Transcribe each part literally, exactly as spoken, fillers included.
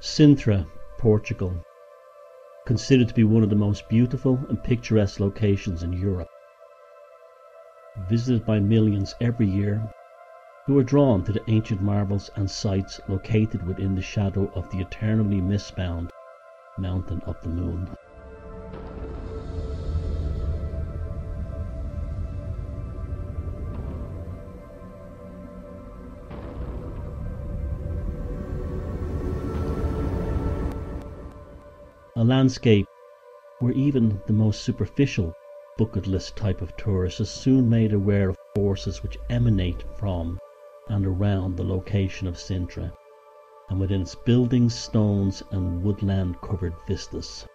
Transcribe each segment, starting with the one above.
Sintra, Portugal, considered to be one of the most beautiful and picturesque locations in Europe. Visited by millions every year, who are drawn to the ancient marvels and sites located within the shadow of the eternally mistbound Mountain of the Moon. A landscape where even the most superficial bucket list type of tourist is soon made aware of forces which emanate from and around the location of Sintra, and within its buildings, stones and woodland covered vistas.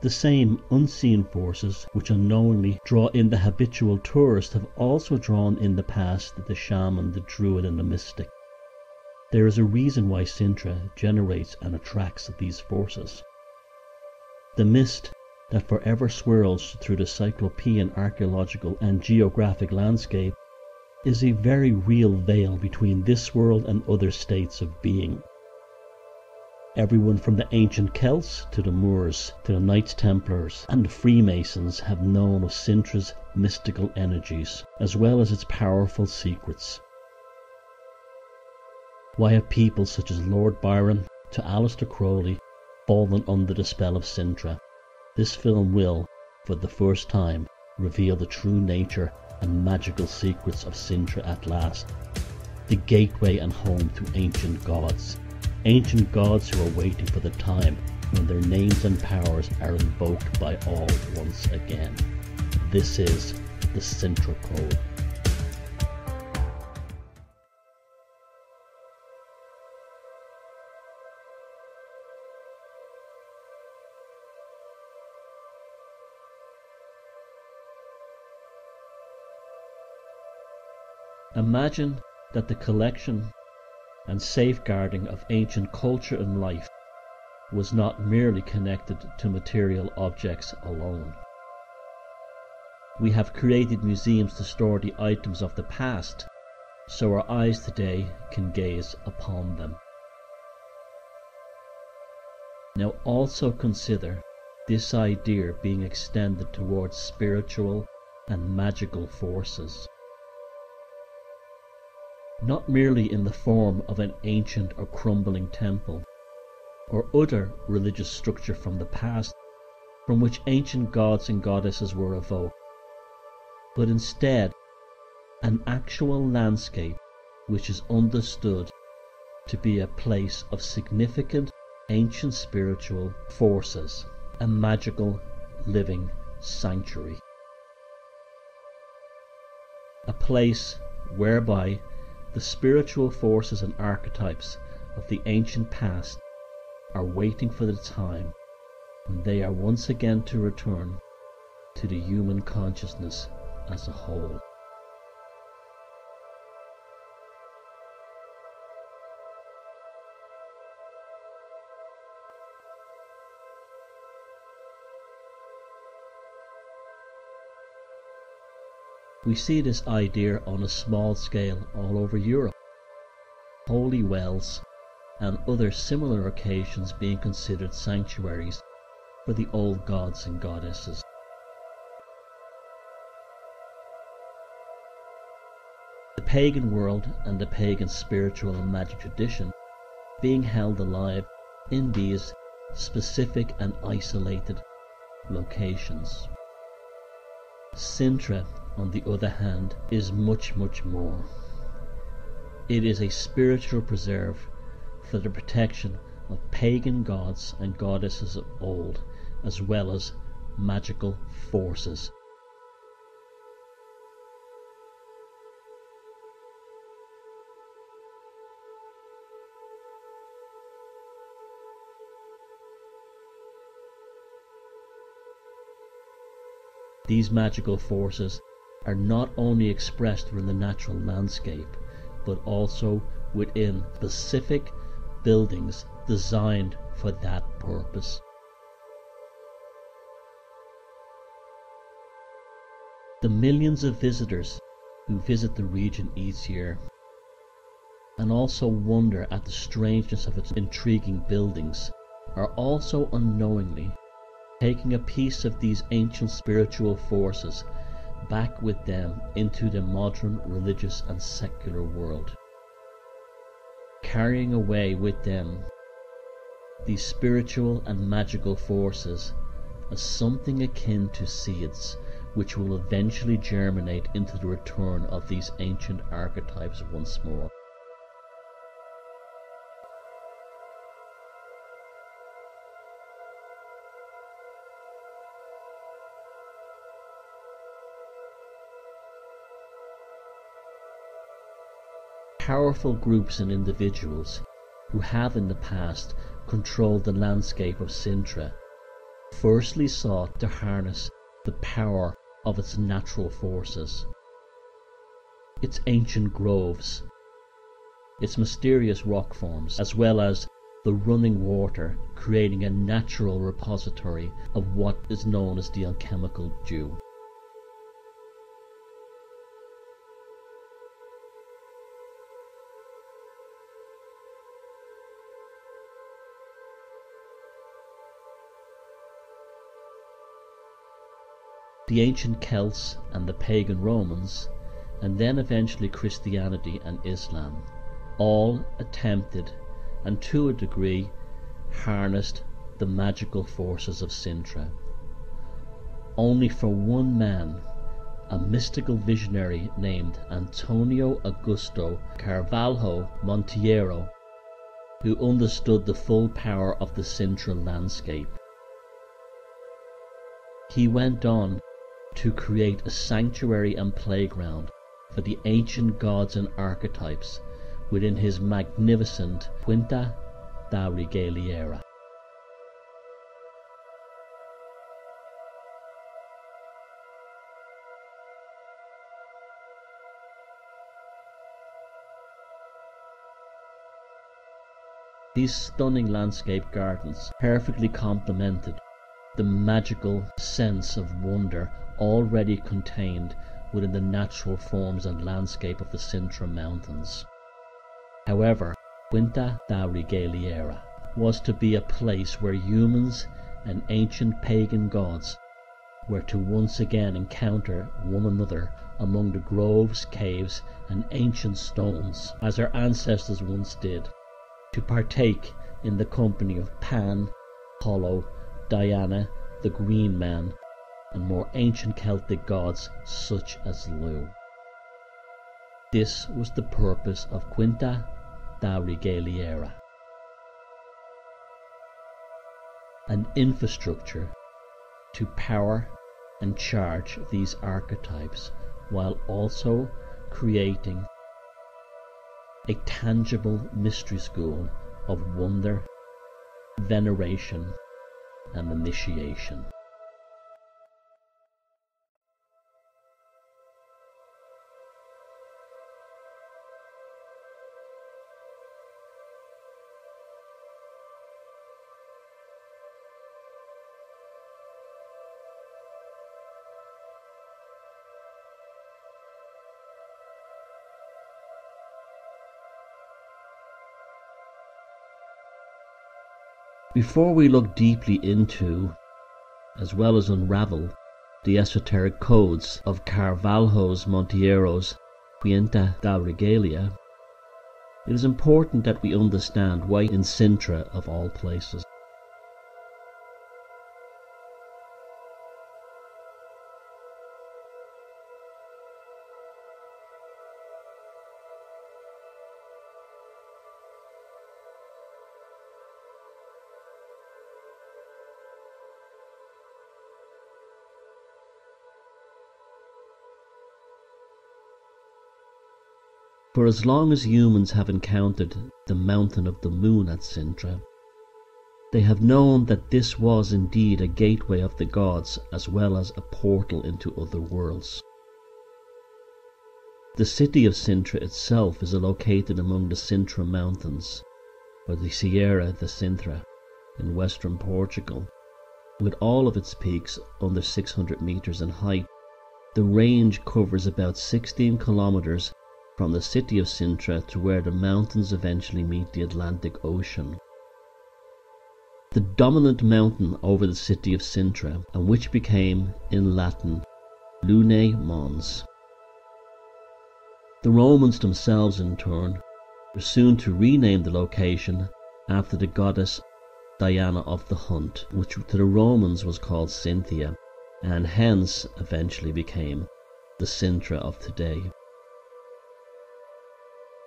The same unseen forces which unknowingly draw in the habitual tourist have also drawn in the past the shaman, the druid and the mystic. There is a reason why Sintra generates and attracts these forces. The mist that forever swirls through the cyclopean archaeological and geographic landscape is a very real veil between this world and other states of being. Everyone from the ancient Celts to the Moors to the Knights Templars and the Freemasons have known of Sintra's mystical energies as well as its powerful secrets. Why have people such as Lord Byron to Aleister Crowley fallen under the spell of Sintra? This film will, for the first time, reveal the true nature and magical secrets of Sintra at last, the gateway and home to ancient gods, ancient gods who are waiting for the time when their names and powers are invoked by all once again. This is the Sintra Code. Imagine that the collection and safeguarding of ancient culture and life was not merely connected to material objects alone. We have created museums to store the items of the past, so our eyes today can gaze upon them. Now also consider this idea being extended towards spiritual and magical forces. Not merely in the form of an ancient or crumbling temple, or other religious structure from the past from which ancient gods and goddesses were evoked, but instead an actual landscape which is understood to be a place of significant ancient spiritual forces, a magical living sanctuary. A place whereby the spiritual forces and archetypes of the ancient past are waiting for the time when they are once again to return to the human consciousness as a whole. We see this idea on a small scale all over Europe, holy wells and other similar occasions being considered sanctuaries for the old gods and goddesses. The pagan world and the pagan spiritual and magic tradition being held alive in these specific and isolated locations. Sintra, on the other hand, is much, much more. It is a spiritual preserve for the protection of pagan gods and goddesses of old, as well as magical forces. These magical forces are not only expressed within the natural landscape, but also within specific buildings designed for that purpose. The millions of visitors who visit the region each year and also wonder at the strangeness of its intriguing buildings, are also unknowingly taking a piece of these ancient spiritual forces back with them into the modern religious and secular world, carrying away with them these spiritual and magical forces as something akin to seeds, which will eventually germinate into the return of these ancient archetypes once more. Powerful groups and individuals who have in the past controlled the landscape of Sintra firstly sought to harness the power of its natural forces, its ancient groves, its mysterious rock forms, as well as the running water, creating a natural repository of what is known as the alchemical dew. The ancient Celts and the pagan Romans, and then eventually Christianity and Islam, all attempted and to a degree harnessed the magical forces of Sintra, only for one man, a mystical visionary named Antonio Augusto Carvalho Monteiro, who understood the full power of the Sintra landscape. He went on to create a sanctuary and playground for the ancient gods and archetypes within his magnificent Quinta da Regaleira. These stunning landscape gardens perfectly complemented the magical sense of wonder already contained within the natural forms and landscape of the Sintra Mountains. However, Quinta da Regaleira was to be a place where humans and ancient pagan gods were to once again encounter one another among the groves, caves, and ancient stones, as their ancestors once did, to partake in the company of Pan, Apollo, Diana, the Green Man, and more ancient Celtic gods such as Lu. This was the purpose of Quinta da Regaleira. An infrastructure to power and charge these archetypes, while also creating a tangible mystery school of wonder, veneration, and initiation. Before we look deeply into, as well as unravel, the esoteric codes of Carvalho's Monteiro's Quinta da Regaleira, it is important that we understand why in Sintra of all places. For as long as humans have encountered the Mountain of the Moon at Sintra, they have known that this was indeed a gateway of the gods as well as a portal into other worlds. The city of Sintra itself is located among the Sintra Mountains, or the Sierra de Sintra, in western Portugal, with all of its peaks under six hundred meters in height. The range covers about sixteen kilometers from the city of Sintra to where the mountains eventually meet the Atlantic Ocean. The dominant mountain over the city of Sintra, and which became, in Latin, Lune Mons. The Romans themselves, in turn, were soon to rename the location after the goddess Diana of the Hunt, which to the Romans was called Cynthia, and hence eventually became the Sintra of today.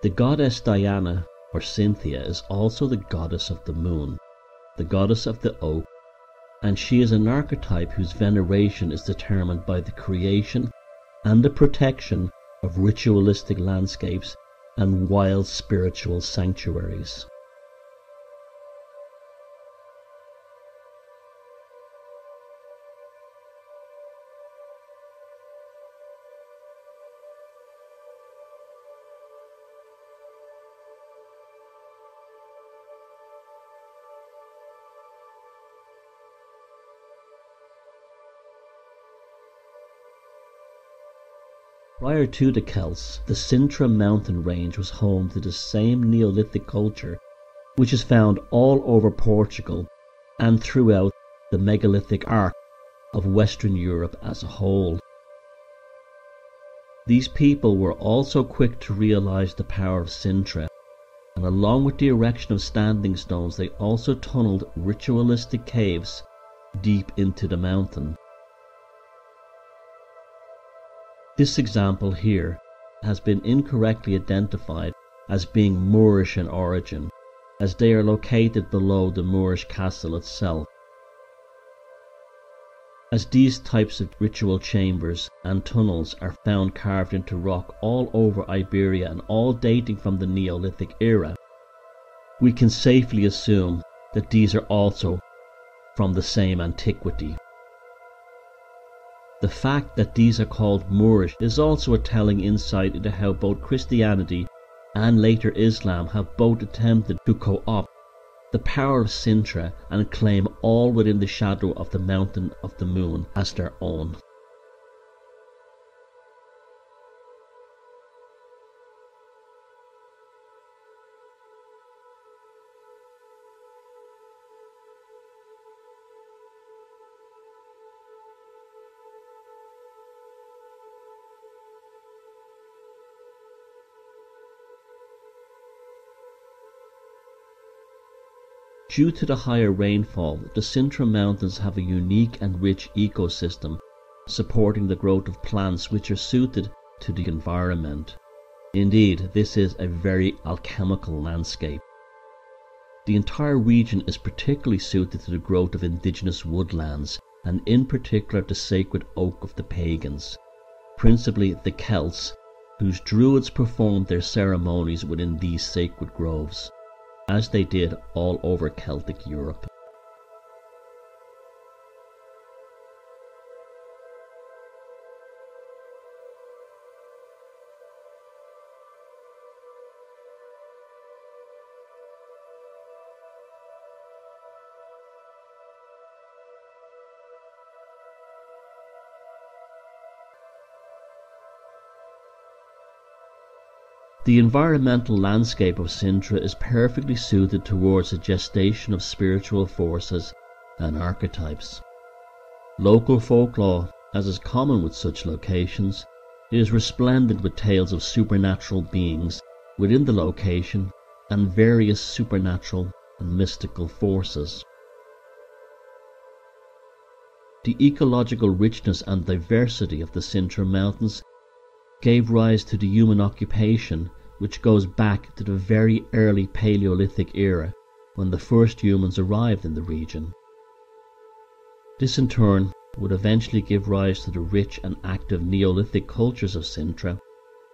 The goddess Diana, or Cynthia, is also the goddess of the moon, the goddess of the oak, and she is an archetype whose veneration is determined by the creation and the protection of ritualistic landscapes and wild spiritual sanctuaries. Prior to the Celts, the Sintra mountain range was home to the same Neolithic culture which is found all over Portugal and throughout the megalithic arc of Western Europe as a whole. These people were also quick to realize the power of Sintra, and along with the erection of standing stones they also tunneled ritualistic caves deep into the mountain. This example here has been incorrectly identified as being Moorish in origin, as they are located below the Moorish castle itself, as these types of ritual chambers and tunnels are found carved into rock all over Iberia and all dating from the Neolithic era. We can safely assume that these are also from the same antiquity. The fact that these are called Moorish is also a telling insight into how both Christianity and later Islam have both attempted to co-opt the power of Sintra and claim all within the shadow of the Mountain of the Moon as their own. Due to the higher rainfall, the Sintra Mountains have a unique and rich ecosystem, supporting the growth of plants which are suited to the environment. Indeed, this is a very alchemical landscape. The entire region is particularly suited to the growth of indigenous woodlands, and in particular the sacred oak of the pagans, principally the Celts, whose druids performed their ceremonies within these sacred groves, as they did all over Celtic Europe. The environmental landscape of Sintra is perfectly suited towards the gestation of spiritual forces and archetypes. Local folklore, as is common with such locations, is resplendent with tales of supernatural beings within the location and various supernatural and mystical forces. The ecological richness and diversity of the Sintra Mountains gave rise to the human occupation, which goes back to the very early Paleolithic era when the first humans arrived in the region. This in turn would eventually give rise to the rich and active Neolithic cultures of Sintra,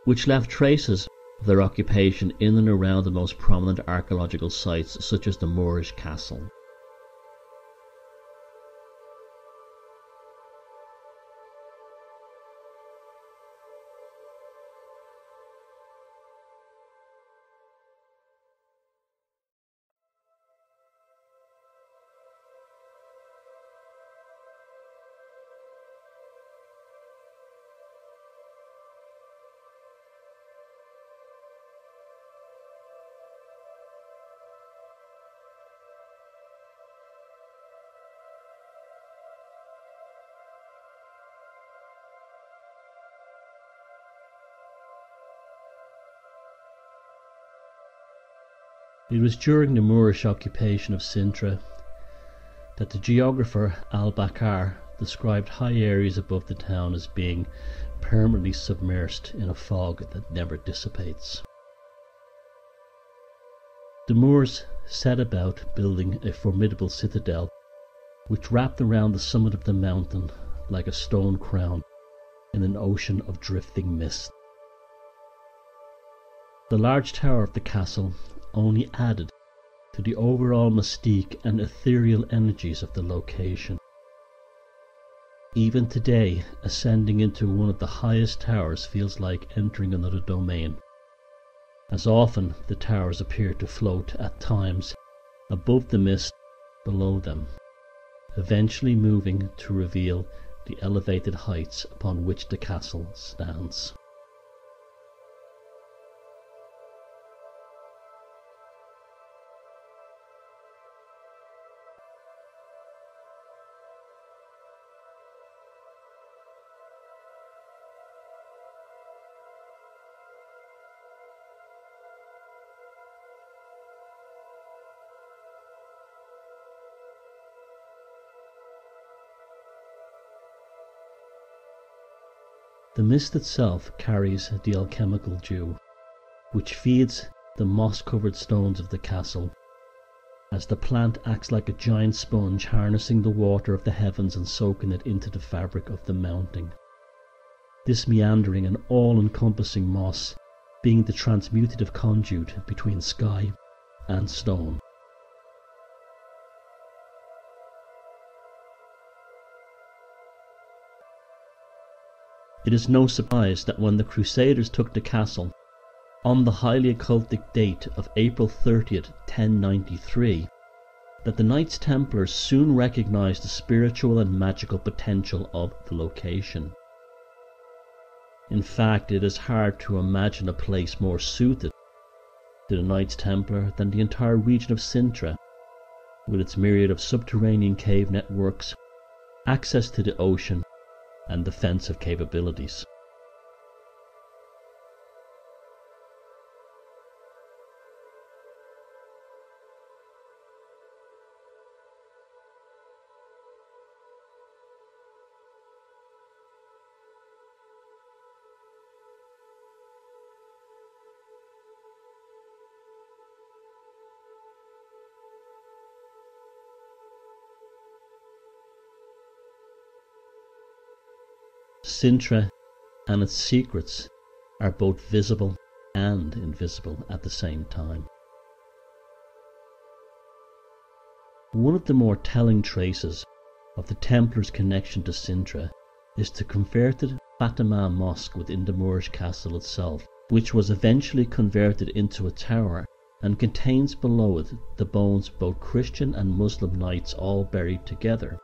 which left traces of their occupation in and around the most prominent archaeological sites such as the Moorish castle. It was during the Moorish occupation of Sintra that the geographer Al-Bakar described high areas above the town as being permanently submerged in a fog that never dissipates. The Moors set about building a formidable citadel which wrapped around the summit of the mountain like a stone crown in an ocean of drifting mist. The large tower of the castle only added to the overall mystique and ethereal energies of the location. Even today, ascending into one of the highest towers feels like entering another domain, as often the towers appear to float at times above the mist below them, eventually moving to reveal the elevated heights upon which the castle stands. The mist itself carries the alchemical dew, which feeds the moss-covered stones of the castle, as the plant acts like a giant sponge, harnessing the water of the heavens and soaking it into the fabric of the mounting. This meandering and all-encompassing moss being the transmutative conduit between sky and stone. It is no surprise that when the Crusaders took the castle, on the highly occultic date of April thirtieth, ten ninety-three, that the Knights Templars soon recognized the spiritual and magical potential of the location. In fact, it is hard to imagine a place more suited to the Knights Templar than the entire region of Sintra, with its myriad of subterranean cave networks, access to the ocean, and defensive capabilities. Sintra and its secrets are both visible and invisible at the same time. One of the more telling traces of the Templars' connection to Sintra is the converted Fatima Mosque within the Moorish castle itself, which was eventually converted into a tower and contains below it the bones of both Christian and Muslim knights all buried together.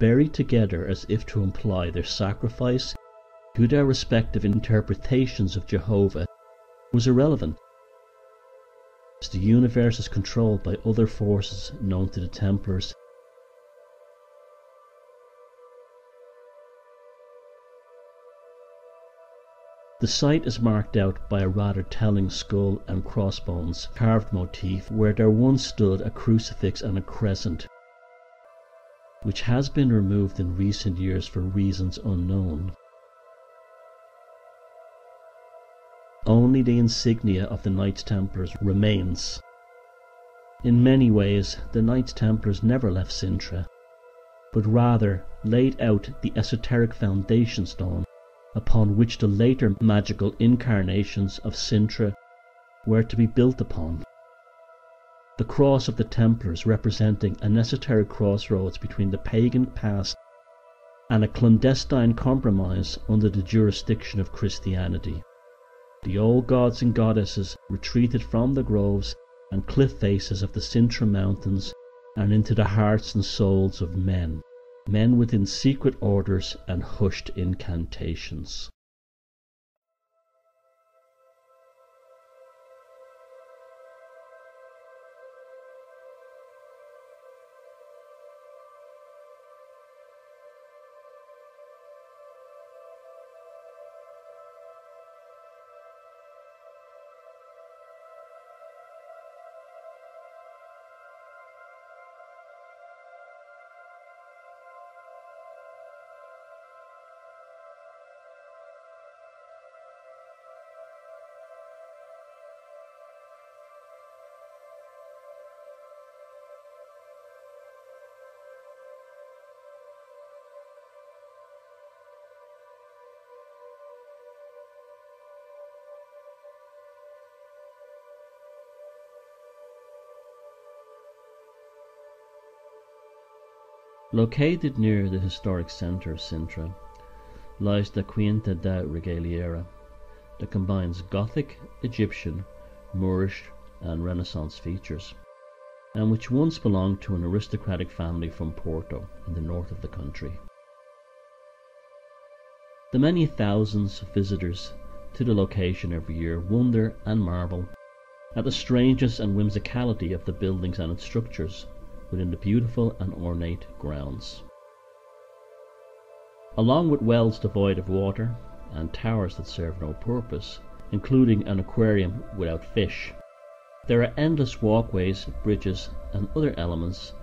Buried together as if to imply their sacrifice to their respective interpretations of Jehovah was irrelevant, as the universe is controlled by other forces known to the Templars. The site is marked out by a rather telling skull and crossbones carved motif where there once stood a crucifix and a crescent, which has been removed in recent years for reasons unknown. Only the insignia of the Knights Templars remains. In many ways, the Knights Templars never left Sintra, but rather laid out the esoteric foundation stone upon which the later magical incarnations of Sintra were to be built upon. The cross of the Templars representing an esoteric crossroads between the pagan past and a clandestine compromise under the jurisdiction of Christianity. The old gods and goddesses retreated from the groves and cliff faces of the Sintra Mountains and into the hearts and souls of men, men within secret orders and hushed incantations. Located near the historic center of Sintra lies the Quinta da Regaleira that combines Gothic, Egyptian, Moorish and Renaissance features, and which once belonged to an aristocratic family from Porto in the north of the country. The many thousands of visitors to the location every year wonder and marvel at the strangeness and whimsicality of the buildings and its structures within the beautiful and ornate grounds. Along with wells devoid of water and towers that serve no purpose, including an aquarium without fish, there are endless walkways, bridges and other elements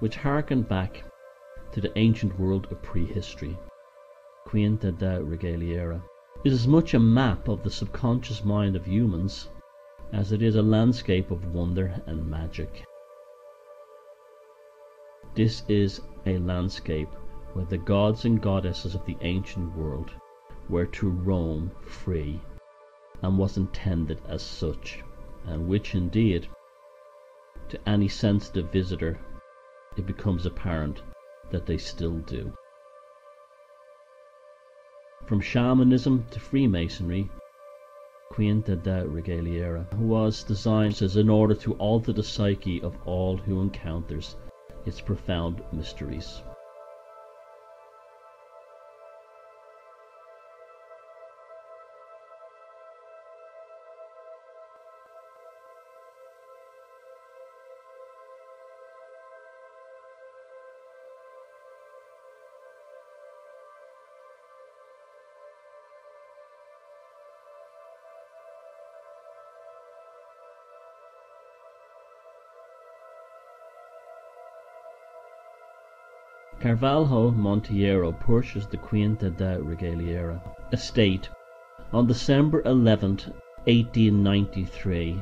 which harken back to the ancient world of prehistory. Quinta da Regaleira is as much a map of the subconscious mind of humans as it is a landscape of wonder and magic. This is a landscape where the gods and goddesses of the ancient world were to roam free, and was intended as such, and which indeed, to any sensitive visitor, it becomes apparent that they still do. From shamanism to Freemasonry, Quinta da Regaleira was designed as in order to alter the psyche of all who encounters its profound mysteries. Carvalho Monteiro purchased the Quinta da Regaleira estate on December eleventh, eighteen ninety-three,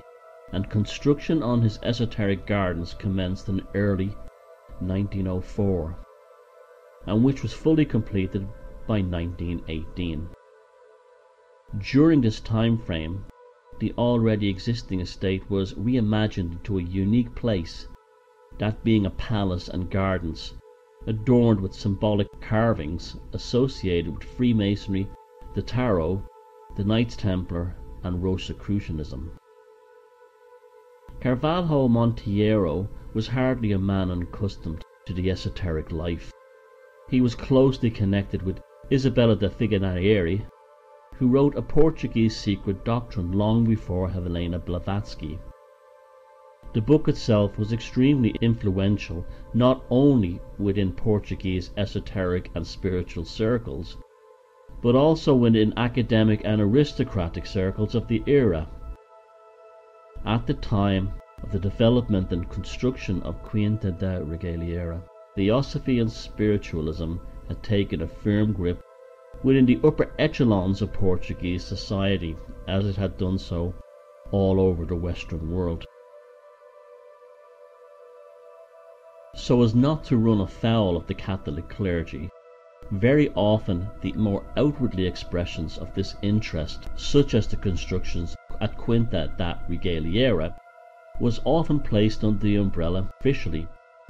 and construction on his esoteric gardens commenced in early nineteen oh four, and which was fully completed by nineteen eighteen. During this time frame, the already existing estate was reimagined into a unique place, that being a palace and gardens, adorned with symbolic carvings associated with Freemasonry, the Tarot, the Knights Templar, and Rosicrucianism. Carvalho Monteiro was hardly a man unaccustomed to the esoteric life. He was closely connected with Isabella da Figanieri, who wrote a Portuguese secret doctrine long before Helena Blavatsky. The book itself was extremely influential not only within Portuguese esoteric and spiritual circles, but also within academic and aristocratic circles of the era. At the time of the development and construction of Quinta da Regaleira, theosophy and spiritualism had taken a firm grip within the upper echelons of Portuguese society, as it had done so all over the Western world, so as not to run afoul of the Catholic clergy. Very often the more outwardly expressions of this interest, such as the constructions at Quinta da Regaleira, was often placed under the umbrella officially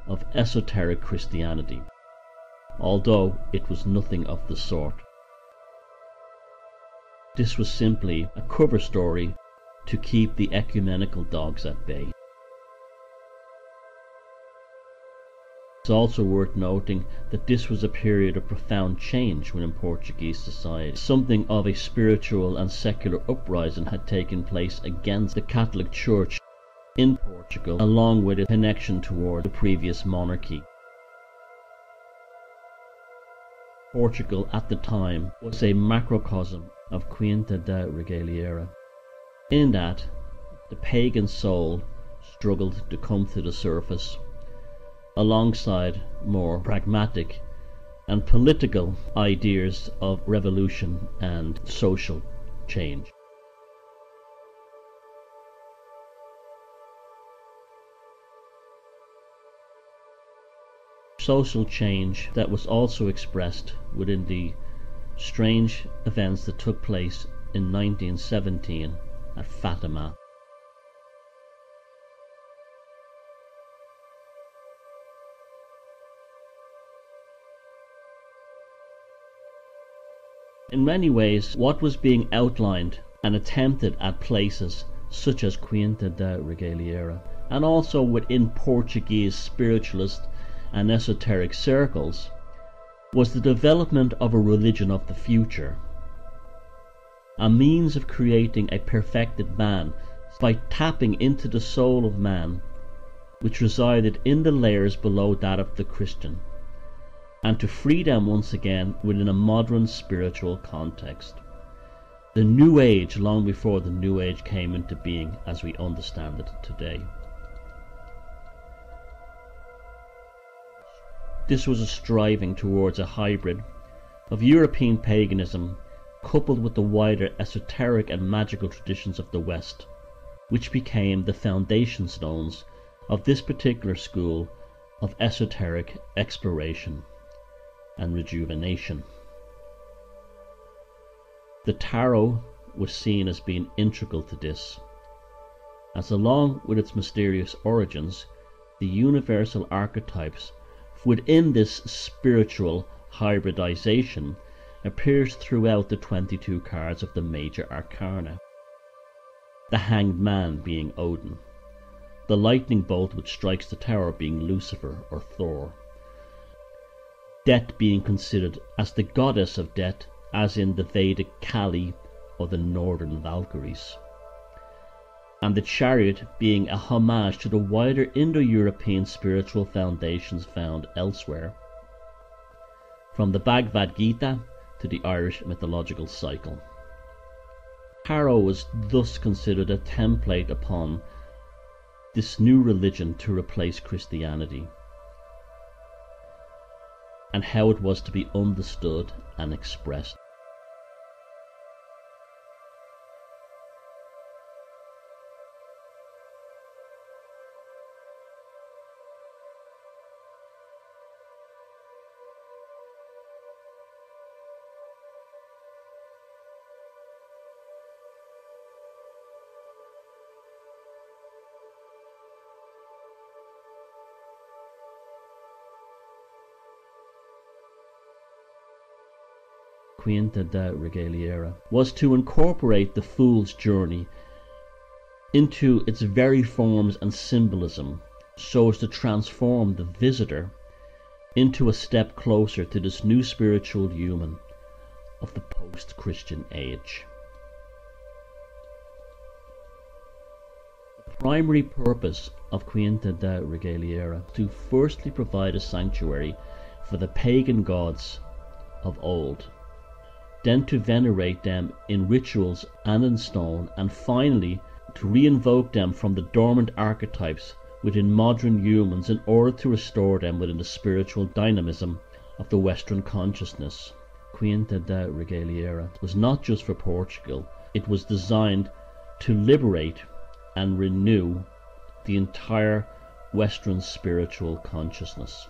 of esoteric Christianity, although it was nothing of the sort. This was simply a cover story to keep the ecumenical dogs at bay. It's also worth noting that this was a period of profound change within Portuguese society. Something of a spiritual and secular uprising had taken place against the Catholic Church in Portugal, along with its connection toward the previous monarchy. Portugal at the time was a macrocosm of Quinta da Regaleira, in that the pagan soul struggled to come to the surface, alongside more pragmatic and political ideas of revolution and social change. Social change that was also expressed within the strange events that took place in nineteen seventeen at Fatima. In many ways, what was being outlined and attempted at places such as Quinta da Regaleira, and also within Portuguese spiritualist and esoteric circles, was the development of a religion of the future, a means of creating a perfected man by tapping into the soul of man, which resided in the layers below that of the Christian, and to free them once again within a modern spiritual context. The New Age, long before the New Age came into being as we understand it today. This was a striving towards a hybrid of European paganism coupled with the wider esoteric and magical traditions of the West, which became the foundation stones of this particular school of esoteric exploration and rejuvenation. The tarot was seen as being integral to this, as along with its mysterious origins, the universal archetypes within this spiritual hybridization appears throughout the twenty-two cards of the major arcana. The hanged man being Odin, the lightning bolt which strikes the tower being Lucifer or Thor, death being considered as the goddess of death as in the Vedic Kali or the northern Valkyries, and the chariot being a homage to the wider Indo-European spiritual foundations found elsewhere, from the Bhagavad Gita to the Irish mythological cycle. Tarot was thus considered a template upon this new religion to replace Christianity, and how it was to be understood and expressed. Quinta da Regaleira was to incorporate the fool's journey into its very forms and symbolism, so as to transform the visitor into a step closer to this new spiritual human of the post-Christian age. The primary purpose of Quinta da Regaleira was to firstly provide a sanctuary for the pagan gods of old, then to venerate them in rituals and in stone, and finally to reinvoke them from the dormant archetypes within modern humans in order to restore them within the spiritual dynamism of the Western consciousness. Quinta da Regaleira was not just for Portugal, it was designed to liberate and renew the entire Western spiritual consciousness.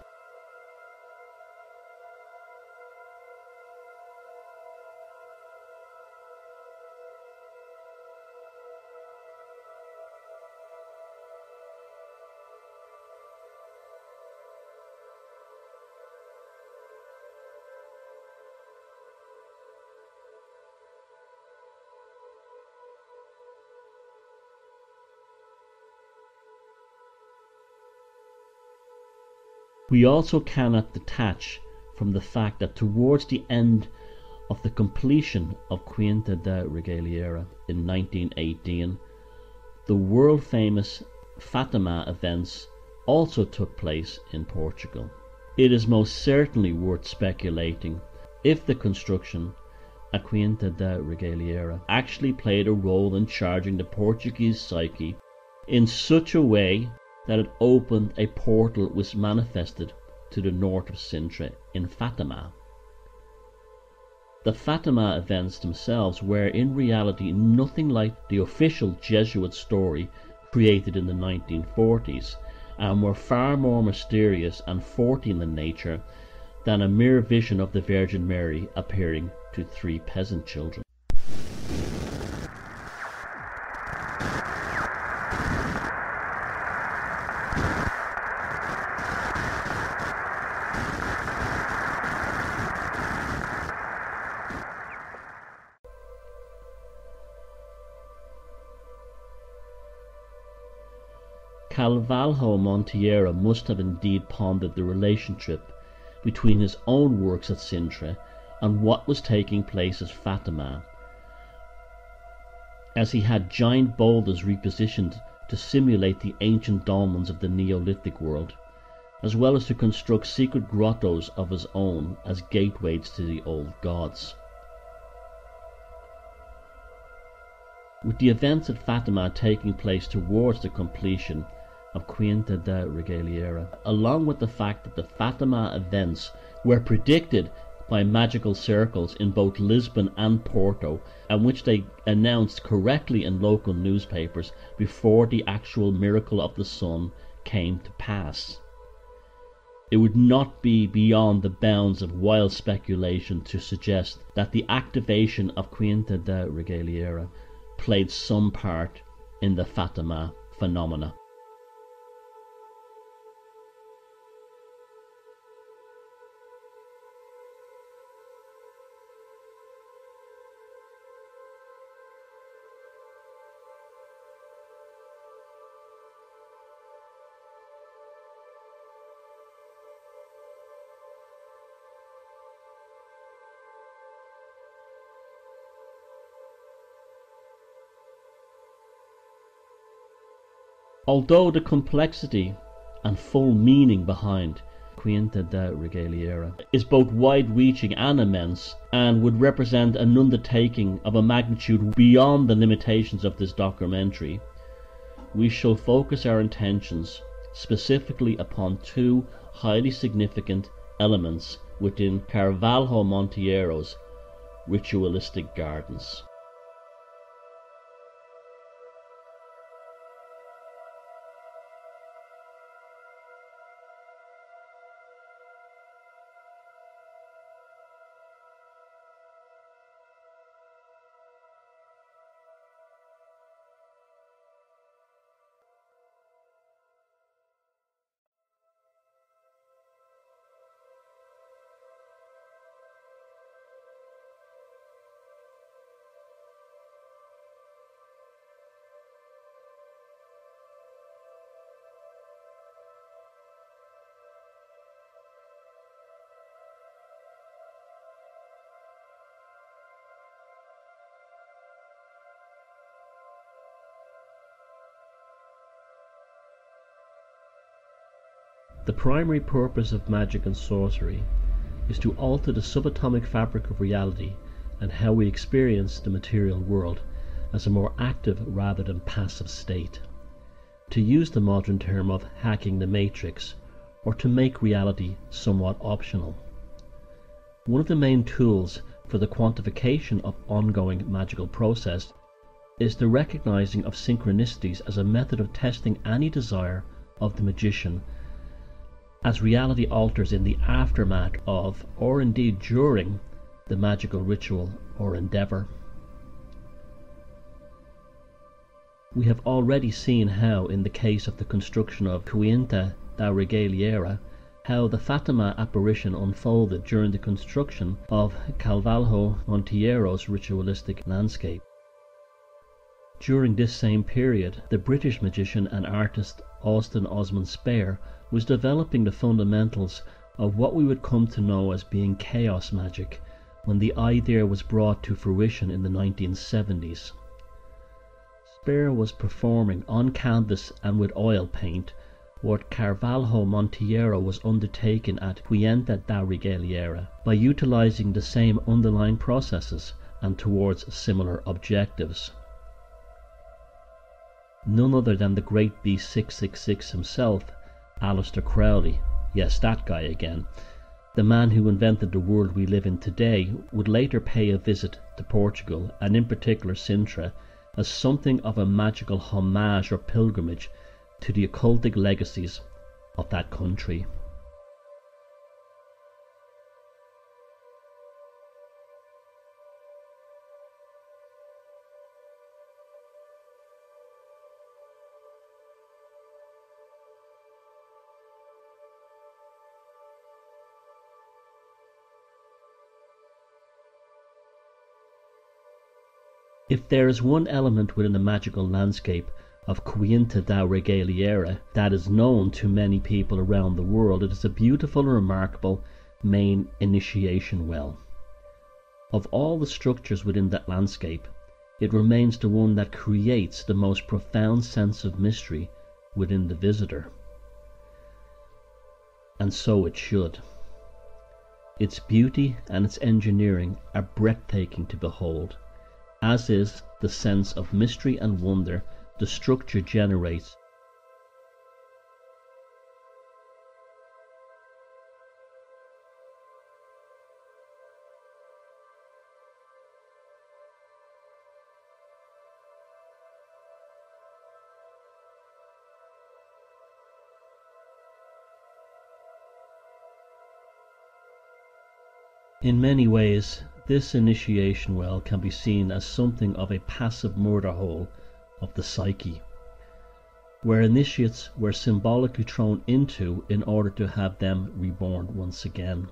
We also cannot detach from the fact that towards the end of the completion of Quinta da Regaleira in nineteen eighteen, the world-famous Fatima events also took place in Portugal. It is most certainly worth speculating if the construction at Quinta da Regaleira actually played a role in charging the Portuguese psyche in such a way that it opened a portal which manifested to the north of Sintra in Fatima. The Fatima events themselves were in reality nothing like the official Jesuit story created in the nineteen forties, and were far more mysterious and fortean in nature than a mere vision of the Virgin Mary appearing to three peasant children. Carvalho Monteiro must have indeed pondered the relationship between his own works at Sintra and what was taking place at Fatima, as he had giant boulders repositioned to simulate the ancient dolmens of the Neolithic world, as well as to construct secret grottos of his own as gateways to the old gods. With the events at Fatima taking place towards the completion of Quinta da Regaleira, along with the fact that the Fatima events were predicted by magical circles in both Lisbon and Porto, and which they announced correctly in local newspapers before the actual miracle of the sun came to pass, it would not be beyond the bounds of wild speculation to suggest that the activation of Quinta da Regaleira played some part in the Fatima phenomena. Although the complexity and full meaning behind Quinta da Regaleira is both wide-reaching and immense, and would represent an undertaking of a magnitude beyond the limitations of this documentary, we shall focus our intentions specifically upon two highly significant elements within Carvalho Monteiro's ritualistic gardens. The primary purpose of magic and sorcery is to alter the subatomic fabric of reality and how we experience the material world as a more active rather than passive state, to use the modern term of hacking the matrix, or to make reality somewhat optional. One of the main tools for the quantification of ongoing magical process is the recognizing of synchronicities as a method of testing any desire of the magician as reality alters in the aftermath of, or indeed during, the magical ritual or endeavor. We have already seen how, in the case of the construction of Quinta da Regaleira, how the Fatima apparition unfolded during the construction of Carvalho Monteiro's ritualistic landscape. During this same period, the British magician and artist Austin Osman Spare was developing the fundamentals of what we would come to know as being chaos magic, when the idea was brought to fruition in the nineteen seventies. Spare was performing on canvas and with oil paint what Carvalho Monteiro was undertaking at Quinta da Regaleira by utilizing the same underlying processes and towards similar objectives. None other than the great B six six six himself, Aleister Crowley, yes, that guy again, the man who invented the world we live in today, would later pay a visit to Portugal, and in particular Sintra, as something of a magical homage or pilgrimage to the occultic legacies of that country. If there is one element within the magical landscape of Quinta da Regaleira that is known to many people around the world. It is a beautiful and remarkable main initiation well. Of all the structures within that landscape, it remains the one that creates the most profound sense of mystery within the visitor. And so it should. Its beauty and its engineering are breathtaking to behold, as is the sense of mystery and wonder the structure generates. In many ways, this initiation well can be seen as something of a passive murder hole of the psyche, where initiates were symbolically thrown into in order to have them reborn once again.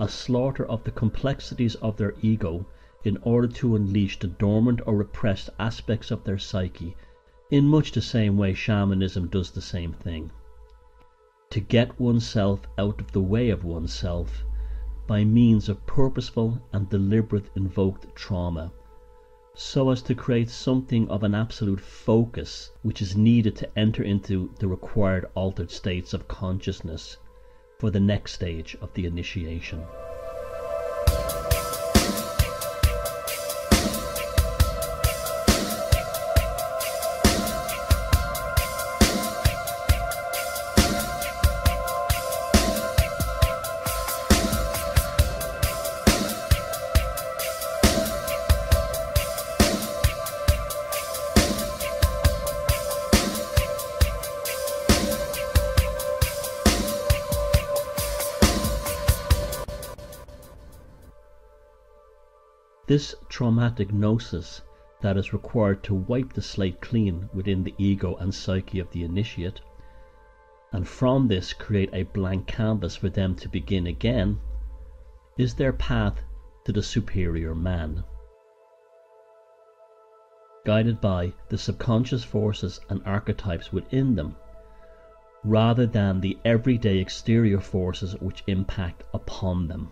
A slaughter of the complexities of their ego in order to unleash the dormant or repressed aspects of their psyche, in much the same way shamanism does the same thing. To get oneself out of the way of oneself, by means of purposeful and deliberate invoked trauma, so as to create something of an absolute focus which is needed to enter into the required altered states of consciousness for the next stage of the initiation. This traumatic gnosis that is required to wipe the slate clean within the ego and psyche of the initiate, and from this create a blank canvas for them to begin again, is their path to the superior man. Guided by the subconscious forces and archetypes within them, rather than the everyday exterior forces which impact upon them.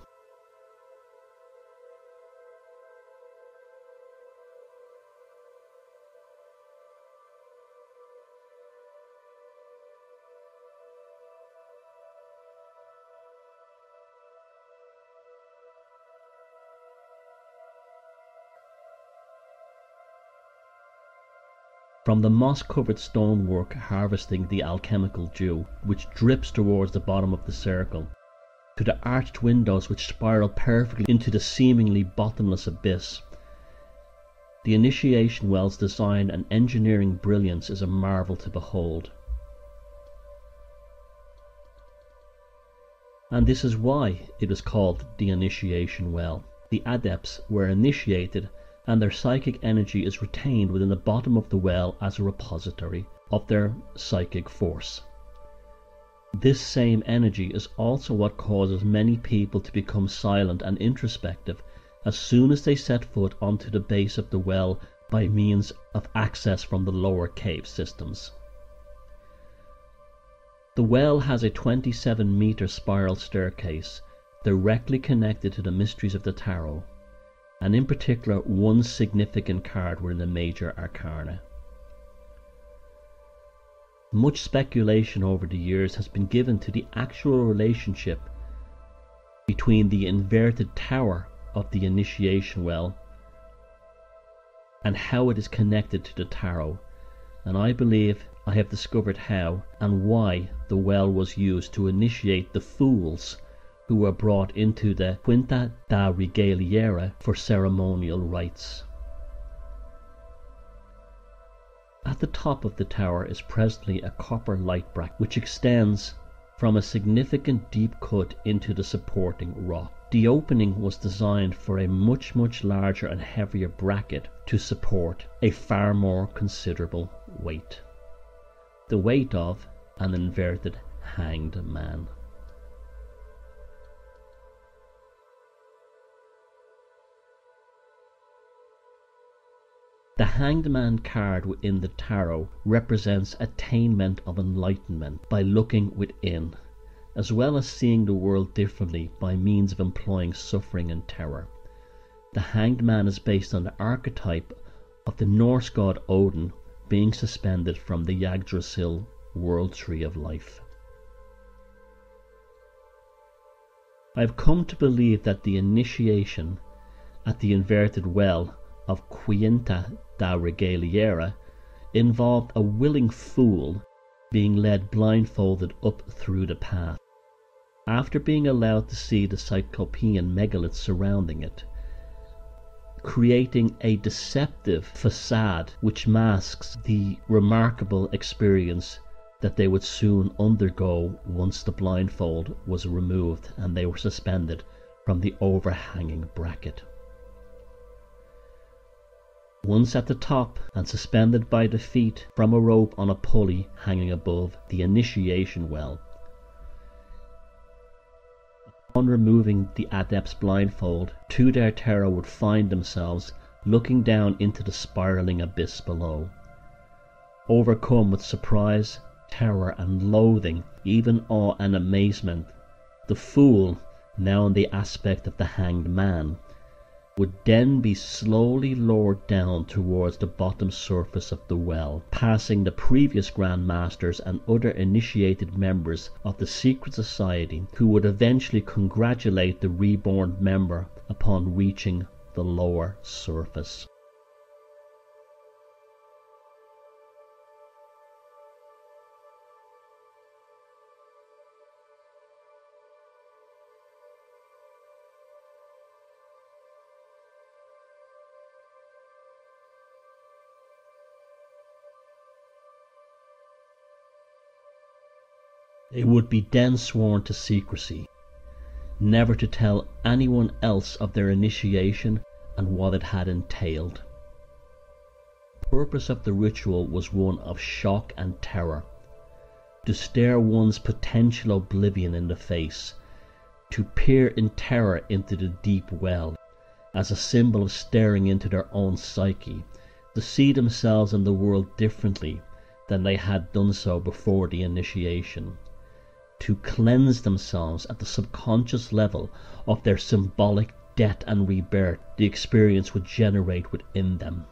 From the moss-covered stonework harvesting the alchemical dew, which drips towards the bottom of the circle, to the arched windows which spiral perfectly into the seemingly bottomless abyss, the initiation well's design and engineering brilliance is a marvel to behold. And this is why it is called the initiation well. The adepts were initiated, and their psychic energy is retained within the bottom of the well as a repository of their psychic force. This same energy is also what causes many people to become silent and introspective as soon as they set foot onto the base of the well by means of access from the lower cave systems. The well has a twenty-seven meter spiral staircase directly connected to the mysteries of the tarot, and in particular one significant card within the major arcana. Much speculation over the years has been given to the actual relationship between the inverted tower of the initiation well and how it is connected to the tarot, and I believe I have discovered how and why the well was used to initiate the fools who were brought into the Quinta da Regaleira for ceremonial rites. At the top of the tower is presently a copper light bracket which extends from a significant deep cut into the supporting rock. The opening was designed for a much much larger and heavier bracket to support a far more considerable weight. The weight of an inverted hanged man. The Hanged Man card within the tarot represents attainment of enlightenment by looking within, as well as seeing the world differently by means of employing suffering and terror. The Hanged Man is based on the archetype of the Norse god Odin being suspended from the Yggdrasil world tree of life. I have come to believe that the initiation at the inverted well of Quinta da Regaleira involved a willing fool being led blindfolded up through the path. After being allowed to see the Cyclopean megalith surrounding it, creating a deceptive facade which masks the remarkable experience that they would soon undergo once the blindfold was removed and they were suspended from the overhanging bracket. Once at the top and suspended by the feet from a rope on a pulley hanging above the initiation well, upon removing the adept's blindfold, to their terror would find themselves looking down into the spiraling abyss below. Overcome with surprise, terror and loathing, even awe and amazement, the fool, now in the aspect of the Hanged Man, would then be slowly lowered down towards the bottom surface of the well, passing the previous Grand Masters and other initiated members of the secret society, who would eventually congratulate the reborn member upon reaching the lower surface. They would be then sworn to secrecy, never to tell anyone else of their initiation and what it had entailed. The purpose of the ritual was one of shock and terror, to stare one's potential oblivion in the face, to peer in terror into the deep well, as a symbol of staring into their own psyche, to see themselves and the world differently than they had done so before the initiation, to cleanse themselves at the subconscious level of their symbolic death and rebirth the experience would generate within them,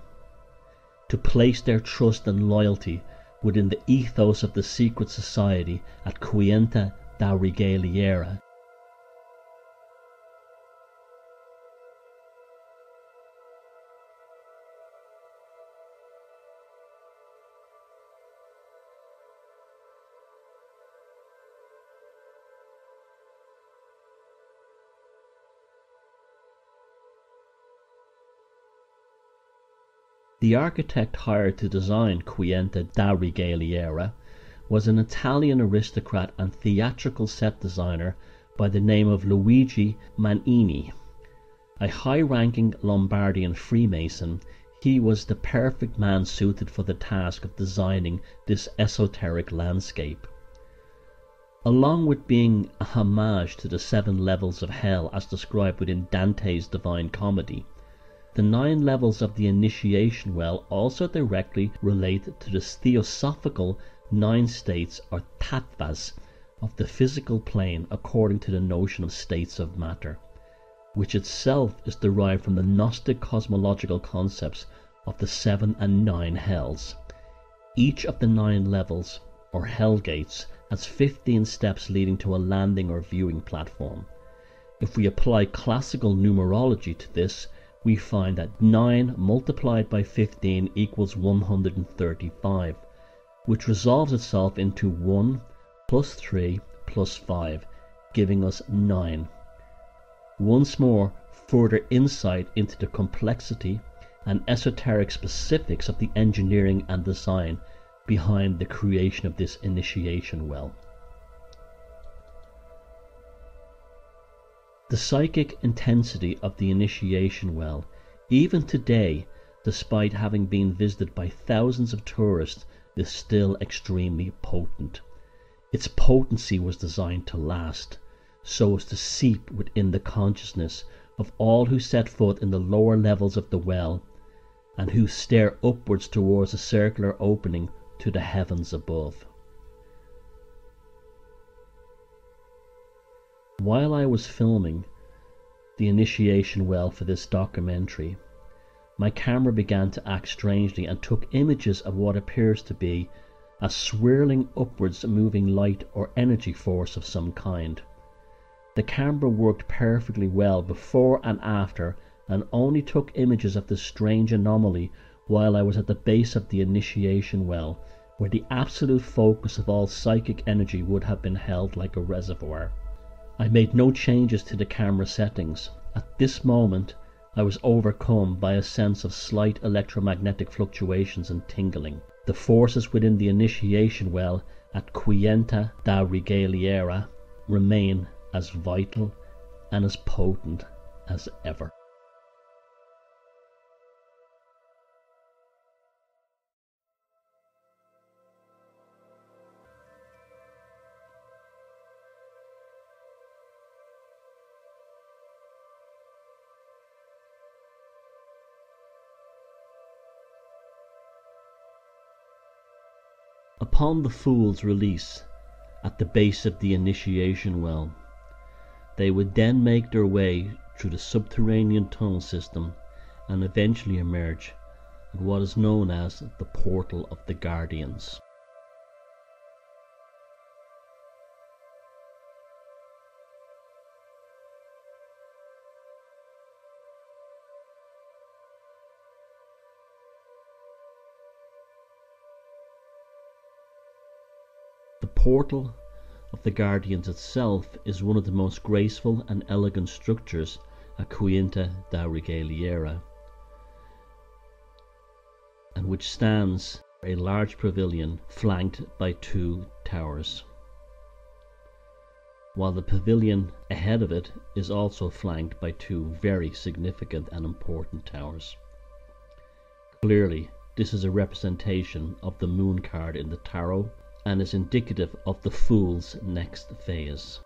to place their trust and loyalty within the ethos of the secret society at Quinta da Regaleira. The architect hired to design Quinta da Regaleira was an Italian aristocrat and theatrical set designer by the name of Luigi Manini. A high-ranking Lombardian Freemason, he was the perfect man suited for the task of designing this esoteric landscape. Along with being a homage to the seven levels of hell as described within Dante's Divine Comedy, the nine levels of the initiation well also directly relate to the theosophical nine states or tattvas of the physical plane according to the notion of states of matter, which itself is derived from the Gnostic cosmological concepts of the seven and nine hells. Each of the nine levels or hell gates has fifteen steps leading to a landing or viewing platform. If we apply classical numerology to this, we find that nine multiplied by fifteen equals one hundred thirty-five, which resolves itself into one plus three plus five, giving us nine. Once more, further insight into the complexity and esoteric specifics of the engineering and design behind the creation of this initiation well. The psychic intensity of the initiation well, even today, despite having been visited by thousands of tourists, is still extremely potent. Its potency was designed to last, so as to seep within the consciousness of all who set foot in the lower levels of the well and who stare upwards towards a circular opening to the heavens above. While I was filming the initiation well for this documentary, my camera began to act strangely and took images of what appears to be a swirling upwards moving light or energy force of some kind. The camera worked perfectly well before and after, and only took images of this strange anomaly while I was at the base of the initiation well, where the absolute focus of all psychic energy would have been held like a reservoir. I made no changes to the camera settings. At this moment, I was overcome by a sense of slight electromagnetic fluctuations and tingling. The forces within the initiation well at Quinta da Regaleira remain as vital and as potent as ever. Upon the fool's release at the base of the initiation well, they would then make their way through the subterranean tunnel system and eventually emerge at what is known as the Portal of the Guardians. The Portal of the Guardians itself is one of the most graceful and elegant structures at Quinta da Regaleira, and which stands a large pavilion flanked by two towers, while the pavilion ahead of it is also flanked by two very significant and important towers. Clearly, this is a representation of the moon card in the tarot, and is indicative of the fool's next phase.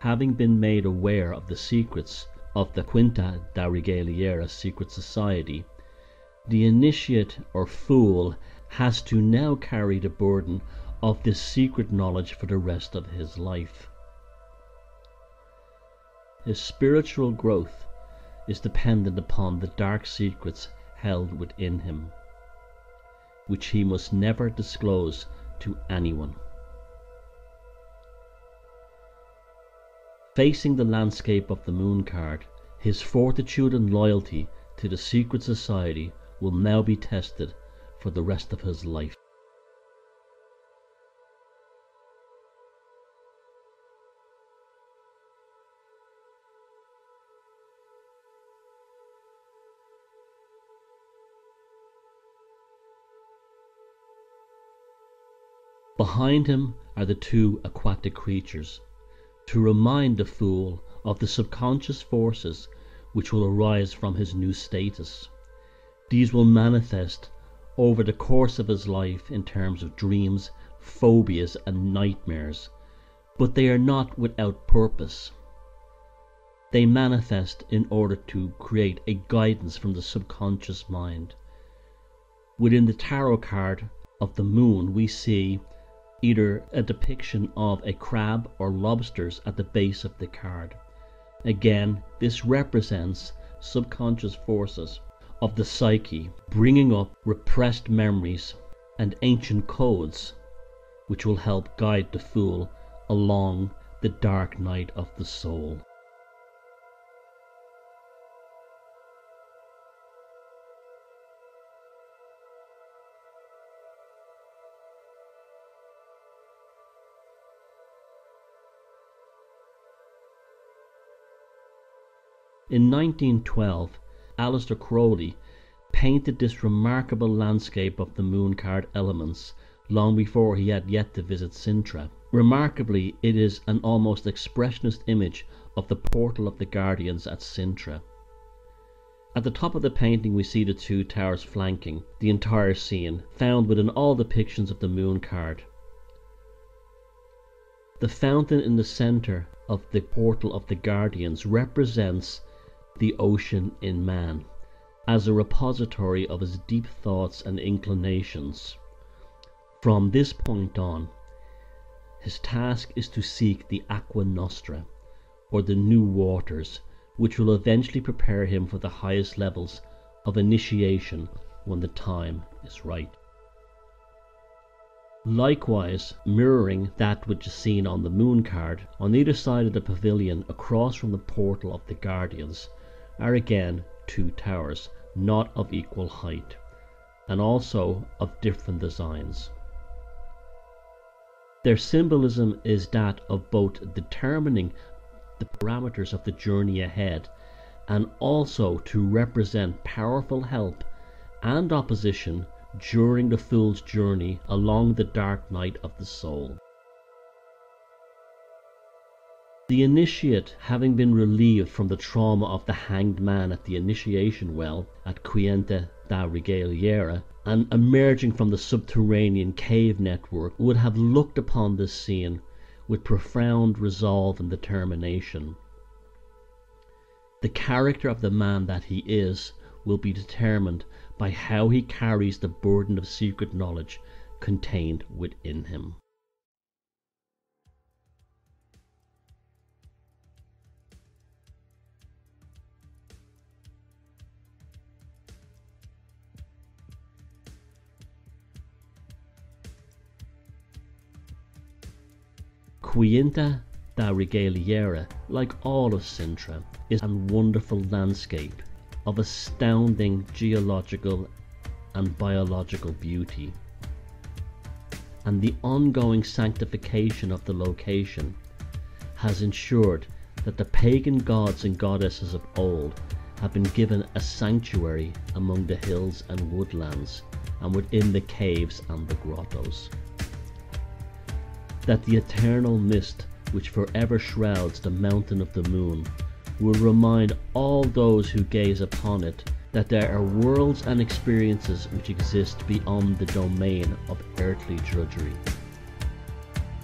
Having been made aware of the secrets of the Quinta da Regaleira secret society, the initiate or fool has to now carry the burden of this secret knowledge for the rest of his life. His spiritual growth is dependent upon the dark secrets held within him, which he must never disclose to anyone. Facing the landscape of the moon card, his fortitude and loyalty to the secret society will now be tested for the rest of his life. Behind him are the two aquatic creatures, to remind the fool of the subconscious forces which will arise from his new status. These will manifest over the course of his life in terms of dreams, phobias and nightmares, but they are not without purpose. They manifest in order to create a guidance from the subconscious mind. Within the tarot card of the moon, we see either a depiction of a crab or lobsters at the base of the card. Again, this represents subconscious forces of the psyche, bringing up repressed memories and ancient codes, which will help guide the fool along the dark night of the soul. In nineteen twelve, Aleister Crowley painted this remarkable landscape of the moon card elements long before he had yet to visit Sintra. Remarkably, it is an almost expressionist image of the Portal of the Guardians at Sintra. At the top of the painting we see the two towers flanking the entire scene, found within all depictions of the moon card. The fountain in the center of the portal of the guardians represents the ocean in man, as a repository of his deep thoughts and inclinations. From this point on, his task is to seek the Aqua Nostra, or the new waters, which will eventually prepare him for the highest levels of initiation when the time is right. Likewise, mirroring that which is seen on the moon card, on either side of the pavilion, across from the portal of the guardians, are again two towers, not of equal height, and also of different designs. Their symbolism is that of both determining the parameters of the journey ahead, and also to represent powerful help and opposition during the fool's journey along the dark night of the soul. The initiate, having been relieved from the trauma of the hanged man at the initiation well at Quinta da Regaleira, and emerging from the subterranean cave network, would have looked upon this scene with profound resolve and determination. The character of the man that he is will be determined by how he carries the burden of secret knowledge contained within him. Quinta da Regaleira, like all of Sintra, is a wonderful landscape of astounding geological and biological beauty, and the ongoing sanctification of the location has ensured that the pagan gods and goddesses of old have been given a sanctuary among the hills and woodlands and within the caves and the grottos. That the eternal mist which forever shrouds the mountain of the moon will remind all those who gaze upon it that there are worlds and experiences which exist beyond the domain of earthly drudgery.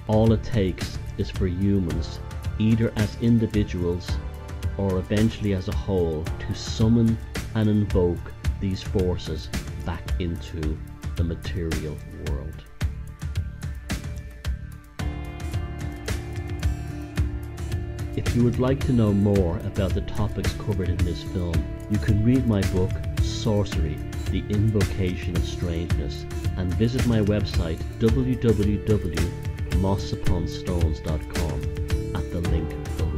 All it takes is for humans, either as individuals or eventually as a whole, to summon and invoke these forces back into the material world. If you would like to know more about the topics covered in this film, you can read my book, Sorcery, The Invocation of Strangeness, and visit my website, w w w dot moss upon stones dot com, at the link below.